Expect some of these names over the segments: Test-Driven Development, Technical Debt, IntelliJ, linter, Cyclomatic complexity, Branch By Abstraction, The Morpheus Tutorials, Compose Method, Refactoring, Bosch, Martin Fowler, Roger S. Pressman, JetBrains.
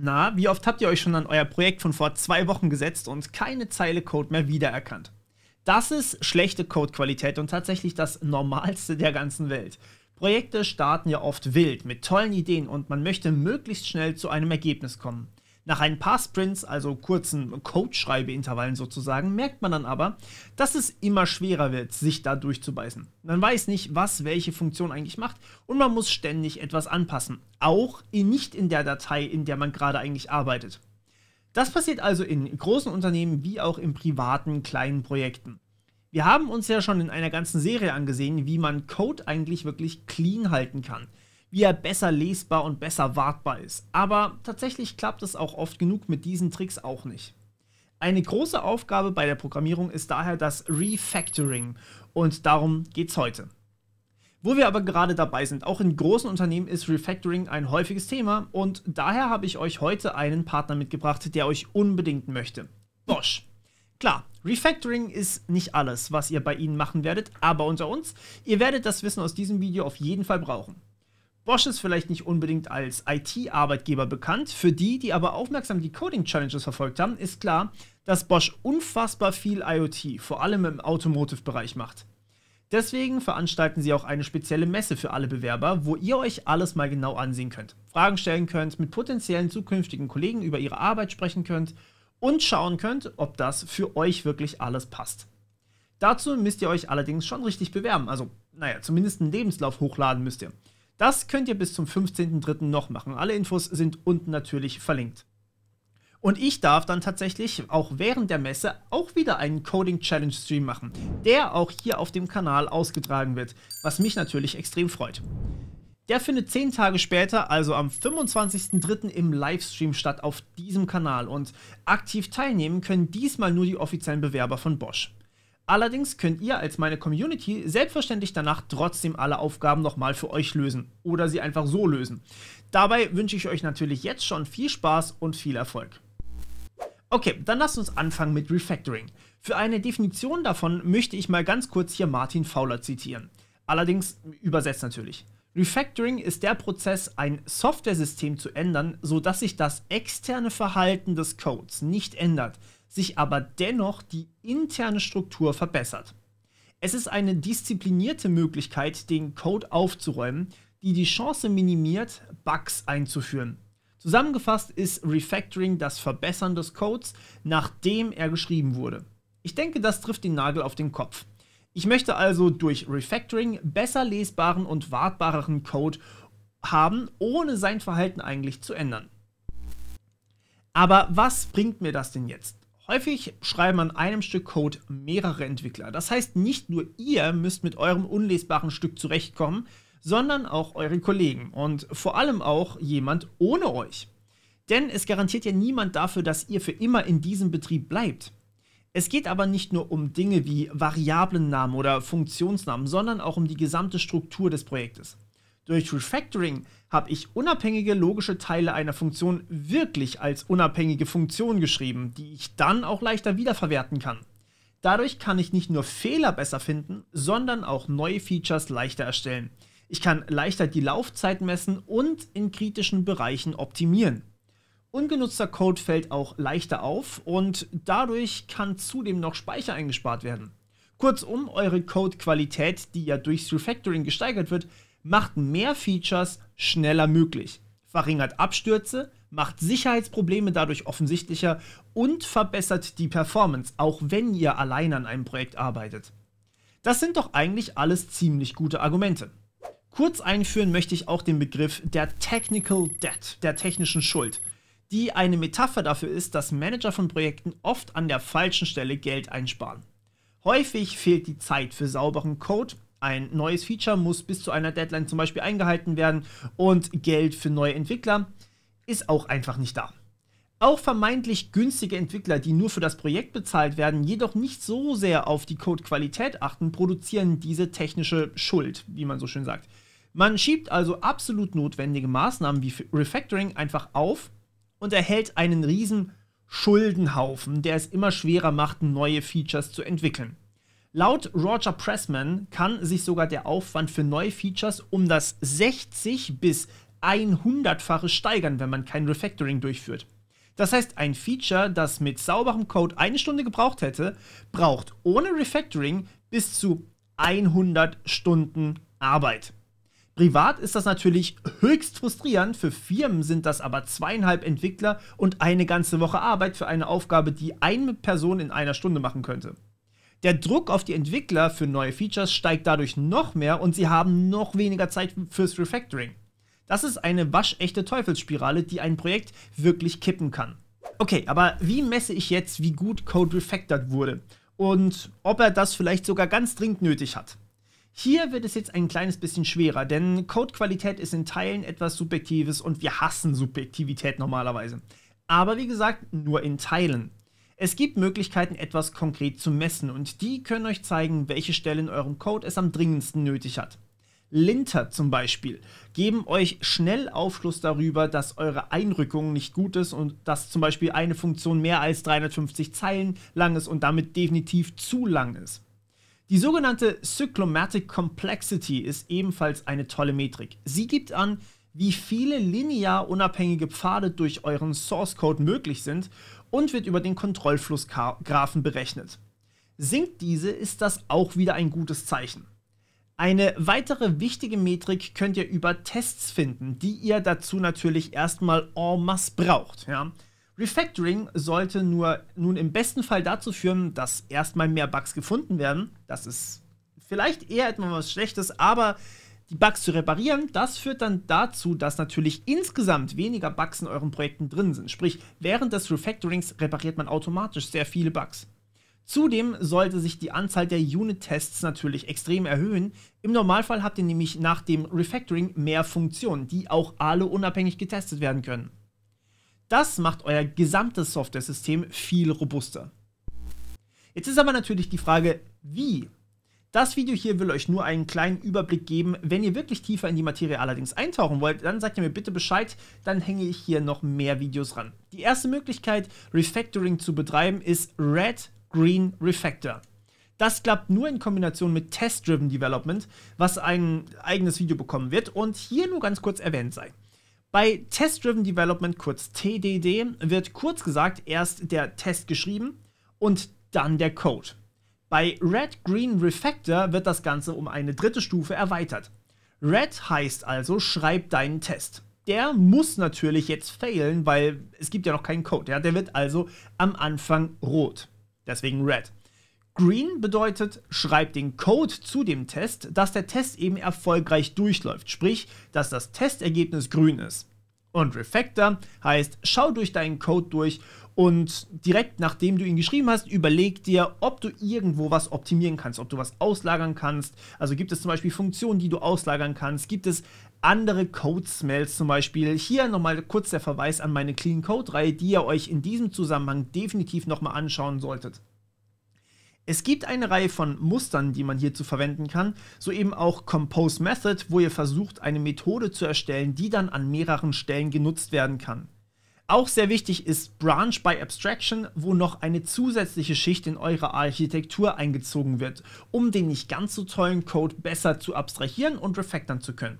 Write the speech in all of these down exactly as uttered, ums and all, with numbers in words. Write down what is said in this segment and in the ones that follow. Na, wie oft habt ihr euch schon an euer Projekt von vor zwei Wochen gesetzt und keine Zeile Code mehr wiedererkannt? Das ist schlechte Codequalität und tatsächlich das Normalste der ganzen Welt. Projekte starten ja oft wild, mit tollen Ideen und man möchte möglichst schnell zu einem Ergebnis kommen. Nach ein paar Sprints, also kurzen Codeschreibeintervallen sozusagen, merkt man dann aber, dass es immer schwerer wird, sich da durchzubeißen. Man weiß nicht, was welche Funktion eigentlich macht und man muss ständig etwas anpassen, auch nicht in der Datei, in der man gerade eigentlich arbeitet. Das passiert also in großen Unternehmen wie auch in privaten kleinen Projekten. Wir haben uns ja schon in einer ganzen Serie angesehen, wie man Code eigentlich wirklich clean halten kann, wie er besser lesbar und besser wartbar ist. Aber tatsächlich klappt es auch oft genug mit diesen Tricks auch nicht. Eine große Aufgabe bei der Programmierung ist daher das Refactoring und darum geht's heute. Wo wir aber gerade dabei sind, auch in großen Unternehmen ist Refactoring ein häufiges Thema und daher habe ich euch heute einen Partner mitgebracht, der euch unbedingt möchte. Bosch. Klar, Refactoring ist nicht alles, was ihr bei ihnen machen werdet, aber unter uns, ihr werdet das Wissen aus diesem Video auf jeden Fall brauchen. Bosch ist vielleicht nicht unbedingt als I T-Arbeitgeber bekannt. Für die, die aber aufmerksam die Coding-Challenges verfolgt haben, ist klar, dass Bosch unfassbar viel I O T, vor allem im Automotive-Bereich macht. Deswegen veranstalten sie auch eine spezielle Messe für alle Bewerber, wo ihr euch alles mal genau ansehen könnt, Fragen stellen könnt, mit potenziellen zukünftigen Kollegen über ihre Arbeit sprechen könnt und schauen könnt, ob das für euch wirklich alles passt. Dazu müsst ihr euch allerdings schon richtig bewerben, also naja, zumindest einen Lebenslauf hochladen müsst ihr. Das könnt ihr bis zum fünfzehnten dritten noch machen. Alle Infos sind unten natürlich verlinkt. Und ich darf dann tatsächlich auch während der Messe auch wieder einen Coding Challenge Stream machen, der auch hier auf dem Kanal ausgetragen wird, was mich natürlich extrem freut. Der findet zehn Tage später, also am fünfundzwanzigsten dritten im Livestream statt auf diesem Kanal und aktiv teilnehmen können diesmal nur die offiziellen Bewerber von Bosch. Allerdings könnt ihr als meine Community selbstverständlich danach trotzdem alle Aufgaben nochmal für euch lösen oder sie einfach so lösen. Dabei wünsche ich euch natürlich jetzt schon viel Spaß und viel Erfolg. Okay, dann lasst uns anfangen mit Refactoring. Für eine Definition davon möchte ich mal ganz kurz hier Martin Fowler zitieren. Allerdings übersetzt natürlich. Refactoring ist der Prozess, ein Softwaresystem zu ändern, sodass sich das externe Verhalten des Codes nicht ändert, sich aber dennoch die interne Struktur verbessert. Es ist eine disziplinierte Möglichkeit, den Code aufzuräumen, die die Chance minimiert, Bugs einzuführen. Zusammengefasst ist Refactoring das Verbessern des Codes, nachdem er geschrieben wurde. Ich denke, das trifft den Nagel auf den Kopf. Ich möchte also durch Refactoring besser lesbaren und wartbareren Code haben, ohne sein Verhalten eigentlich zu ändern. Aber was bringt mir das denn jetzt? Häufig schreiben an einem Stück Code mehrere Entwickler. Das heißt, nicht nur ihr müsst mit eurem unlesbaren Stück zurechtkommen, sondern auch eure Kollegen und vor allem auch jemand ohne euch. Denn es garantiert ja niemand dafür, dass ihr für immer in diesem Betrieb bleibt. Es geht aber nicht nur um Dinge wie Variablennamen oder Funktionsnamen, sondern auch um die gesamte Struktur des Projektes. Durch Refactoring habe ich unabhängige logische Teile einer Funktion wirklich als unabhängige Funktion geschrieben, die ich dann auch leichter wiederverwerten kann. Dadurch kann ich nicht nur Fehler besser finden, sondern auch neue Features leichter erstellen. Ich kann leichter die Laufzeit messen und in kritischen Bereichen optimieren. Ungenutzter Code fällt auch leichter auf und dadurch kann zudem noch Speicher eingespart werden. Kurzum, eure Codequalität, die ja durchs Refactoring gesteigert wird, macht mehr Features schneller möglich, verringert Abstürze, macht Sicherheitsprobleme dadurch offensichtlicher und verbessert die Performance, auch wenn ihr allein an einem Projekt arbeitet. Das sind doch eigentlich alles ziemlich gute Argumente. Kurz einführen möchte ich auch den Begriff der Technical Debt, der technischen Schuld, die eine Metapher dafür ist, dass Manager von Projekten oft an der falschen Stelle Geld einsparen. Häufig fehlt die Zeit für sauberen Code, ein neues Feature muss bis zu einer Deadline zum Beispiel eingehalten werden und Geld für neue Entwickler ist auch einfach nicht da. Auch vermeintlich günstige Entwickler, die nur für das Projekt bezahlt werden, jedoch nicht so sehr auf die Codequalität achten, produzieren diese technische Schuld, wie man so schön sagt. Man schiebt also absolut notwendige Maßnahmen wie Refactoring einfach auf und erhält einen riesen Schuldenhaufen, der es immer schwerer macht, neue Features zu entwickeln. Laut Roger Pressman kann sich sogar der Aufwand für neue Features um das sechzig bis hundertfache steigern, wenn man kein Refactoring durchführt. Das heißt, ein Feature, das mit sauberem Code eine Stunde gebraucht hätte, braucht ohne Refactoring bis zu hundert Stunden Arbeit. Privat ist das natürlich höchst frustrierend, für Firmen sind das aber zweieinhalb Entwickler und eine ganze Woche Arbeit für eine Aufgabe, die eine Person in einer Stunde machen könnte. Der Druck auf die Entwickler für neue Features steigt dadurch noch mehr und sie haben noch weniger Zeit fürs Refactoring. Das ist eine waschechte Teufelsspirale, die ein Projekt wirklich kippen kann. Okay, aber wie messe ich jetzt, wie gut Code refactored wurde und ob er das vielleicht sogar ganz dringend nötig hat? Hier wird es jetzt ein kleines bisschen schwerer, denn Codequalität ist in Teilen etwas Subjektives und wir hassen Subjektivität normalerweise. Aber wie gesagt, nur in Teilen. Es gibt Möglichkeiten, etwas konkret zu messen und die können euch zeigen, welche Stelle in eurem Code es am dringendsten nötig hat. Linter zum Beispiel geben euch schnell Aufschluss darüber, dass eure Einrückung nicht gut ist und dass zum Beispiel eine Funktion mehr als dreihundertfünfzig Zeilen lang ist und damit definitiv zu lang ist. Die sogenannte Cyclomatic Complexity ist ebenfalls eine tolle Metrik. Sie gibt an, wie viele linear unabhängige Pfade durch euren Source Code möglich sind und wird über den Kontrollflussgraphen berechnet. Sinkt diese, ist das auch wieder ein gutes Zeichen. Eine weitere wichtige Metrik könnt ihr über Tests finden, die ihr dazu natürlich erstmal en masse braucht. Ja. Refactoring sollte nur, nun im besten Fall dazu führen, dass erstmal mehr Bugs gefunden werden. Das ist vielleicht eher etwas Schlechtes, aber die Bugs zu reparieren, das führt dann dazu, dass natürlich insgesamt weniger Bugs in euren Projekten drin sind. Sprich, während des Refactorings repariert man automatisch sehr viele Bugs. Zudem sollte sich die Anzahl der Unit-Tests natürlich extrem erhöhen. Im Normalfall habt ihr nämlich nach dem Refactoring mehr Funktionen, die auch alle unabhängig getestet werden können. Das macht euer gesamtes Software-System viel robuster. Jetzt ist aber natürlich die Frage, wie? Das Video hier will euch nur einen kleinen Überblick geben. Wenn ihr wirklich tiefer in die Materie allerdings eintauchen wollt, dann sagt ihr mir bitte Bescheid, dann hänge ich hier noch mehr Videos ran. Die erste Möglichkeit, Refactoring zu betreiben, ist Red Green Refactor. Das klappt nur in Kombination mit Test-Driven Development, was ein eigenes Video bekommen wird und hier nur ganz kurz erwähnt sei. Bei Test-Driven Development, kurz T D D, wird kurz gesagt erst der Test geschrieben und dann der Code. Bei Red Green Refactor wird das Ganze um eine dritte Stufe erweitert. Red heißt also, schreib deinen Test. Der muss natürlich jetzt failen, weil es gibt ja noch keinen Code. Ja? Der wird also am Anfang rot. Deswegen Red. Green bedeutet, schreib den Code zu dem Test, dass der Test eben erfolgreich durchläuft, sprich, dass das Testergebnis grün ist. Und Refactor heißt, schau durch deinen Code durch und direkt nachdem du ihn geschrieben hast, überleg dir, ob du irgendwo was optimieren kannst, ob du was auslagern kannst. Also gibt es zum Beispiel Funktionen, die du auslagern kannst, gibt es andere Code-Smells zum Beispiel. Hier nochmal kurz der Verweis an meine Clean Code-Reihe, die ihr euch in diesem Zusammenhang definitiv nochmal anschauen solltet. Es gibt eine Reihe von Mustern, die man hierzu verwenden kann, so eben auch Compose Method, wo ihr versucht, eine Methode zu erstellen, die dann an mehreren Stellen genutzt werden kann. Auch sehr wichtig ist Branch By Abstraction, wo noch eine zusätzliche Schicht in eure Architektur eingezogen wird, um den nicht ganz so tollen Code besser zu abstrahieren und refactoren zu können.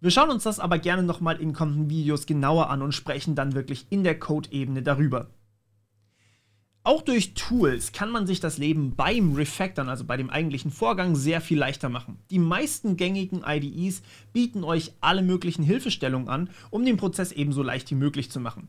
Wir schauen uns das aber gerne nochmal in kommenden Videos genauer an und sprechen dann wirklich in der Code-Ebene darüber. Auch durch Tools kann man sich das Leben beim Refactoren, also bei dem eigentlichen Vorgang, sehr viel leichter machen. Die meisten gängigen I D Es bieten euch alle möglichen Hilfestellungen an, um den Prozess ebenso leicht wie möglich zu machen.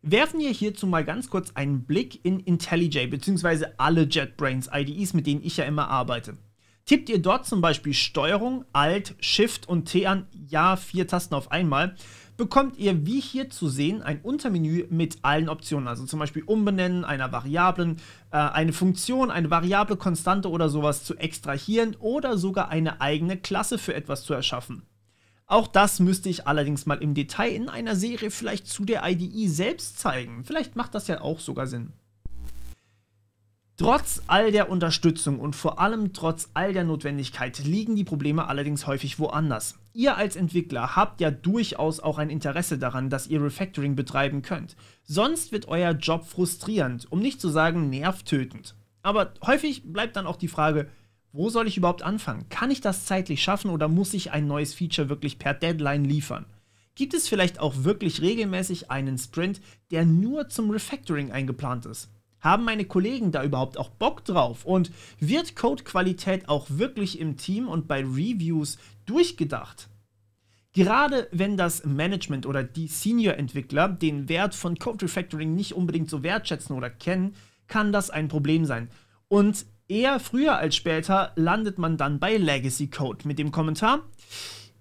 Werfen wir hierzu mal ganz kurz einen Blick in IntelliJ bzw. alle JetBrains I D Es, mit denen ich ja immer arbeite. Tippt ihr dort zum Beispiel Steuerung, Alt, Shift und T an, ja, vier Tasten auf einmal, bekommt ihr, wie hier zu sehen, ein Untermenü mit allen Optionen. Also zum Beispiel Umbenennen einer Variablen, äh, eine Funktion, eine Variable, Konstante oder sowas zu extrahieren oder sogar eine eigene Klasse für etwas zu erschaffen. Auch das müsste ich allerdings mal im Detail in einer Serie vielleicht zu der I D E selbst zeigen. Vielleicht macht das ja auch sogar Sinn. Trotz all der Unterstützung und vor allem trotz all der Notwendigkeit liegen die Probleme allerdings häufig woanders. Ihr als Entwickler habt ja durchaus auch ein Interesse daran, dass ihr Refactoring betreiben könnt. Sonst wird euer Job frustrierend, um nicht zu sagen nervtötend. Aber häufig bleibt dann auch die Frage, wo soll ich überhaupt anfangen? Kann ich das zeitlich schaffen oder muss ich ein neues Feature wirklich per Deadline liefern? gibt es vielleicht auch wirklich regelmäßig einen Sprint, der nur zum Refactoring eingeplant ist? Haben meine Kollegen da überhaupt auch Bock drauf? Und wird Codequalität auch wirklich im Team und bei Reviews durchgedacht? Gerade wenn das Management oder die Senior-Entwickler den Wert von Code Refactoring nicht unbedingt so wertschätzen oder kennen, kann das ein Problem sein. Und eher früher als später landet man dann bei Legacy Code mit dem Kommentar: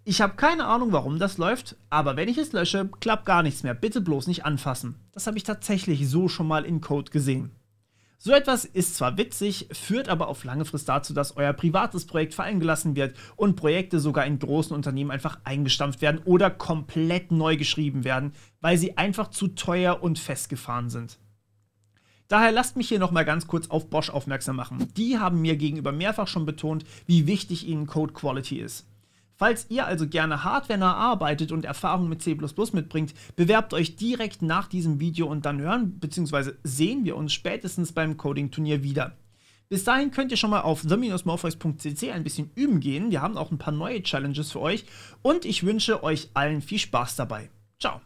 Ich habe keine Ahnung, warum das läuft, aber wenn ich es lösche, klappt gar nichts mehr. Bitte bloß nicht anfassen. Das habe ich tatsächlich so schon mal in Code gesehen. So etwas ist zwar witzig, führt aber auf lange Frist dazu, dass euer privates Projekt fallen gelassen wird und Projekte sogar in großen Unternehmen einfach eingestampft werden oder komplett neu geschrieben werden, weil sie einfach zu teuer und festgefahren sind. Daher lasst mich hier nochmal ganz kurz auf Bosch aufmerksam machen. Die haben mir gegenüber mehrfach schon betont, wie wichtig ihnen Code Quality ist. Falls ihr also gerne hardwarenah arbeitet und Erfahrung mit C plus plus mitbringt, bewerbt euch direkt nach diesem Video und dann hören bzw. sehen wir uns spätestens beim Coding-Turnier wieder. Bis dahin könnt ihr schon mal auf the Morpheus punkt c c ein bisschen üben gehen. Wir haben auch ein paar neue Challenges für euch und ich wünsche euch allen viel Spaß dabei. Ciao!